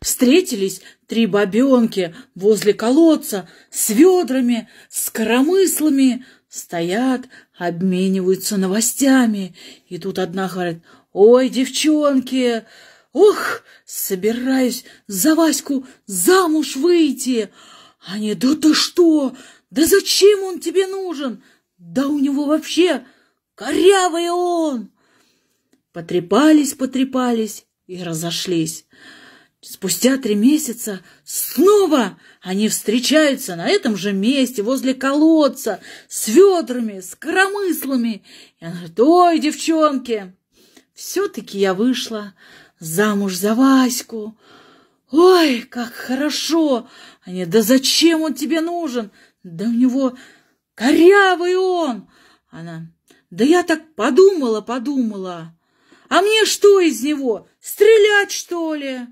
Встретились три бабенки возле колодца с ведрами, с коромыслами, стоят, обмениваются новостями. И тут одна говорит: «Ой, девчонки, ох, собираюсь за Ваську замуж выйти». Они: «Да ты что? Да зачем он тебе нужен? Да у него вообще корявый он». Потрепались, потрепались и разошлись. Спустя 3 месяца снова они встречаются на этом же месте, возле колодца, с ведрами, с коромыслами. И она говорит: «Ой, девчонки, все-таки я вышла замуж за Ваську». «Ой, как хорошо!» Они: «Да зачем он тебе нужен? Да у него корявый он!» Она: «Да я так подумала, подумала. А мне что из него? Стрелять, что ли?»